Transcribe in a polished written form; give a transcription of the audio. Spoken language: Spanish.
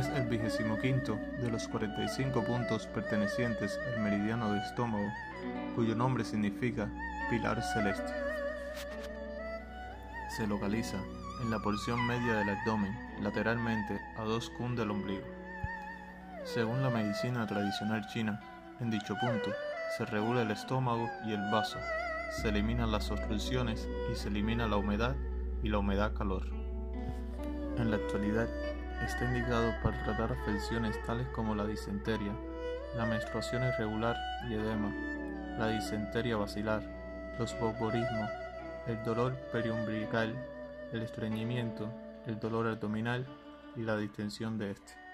es el 25º de los 45 puntos pertenecientes al meridiano de estómago, cuyo nombre significa pilar celeste. Se localiza en la porción media del abdomen, lateralmente a 2 kun del ombligo. Según la medicina tradicional china, en dicho punto se regula el estómago y el vaso, se eliminan las obstrucciones y se elimina la humedad y la humedad-calor. En la actualidad está indicado para tratar afecciones tales como la disentería, la menstruación irregular y edema, la disentería basilar, los botulismos, el dolor periumbilical, el estreñimiento, el dolor abdominal y la distensión de este.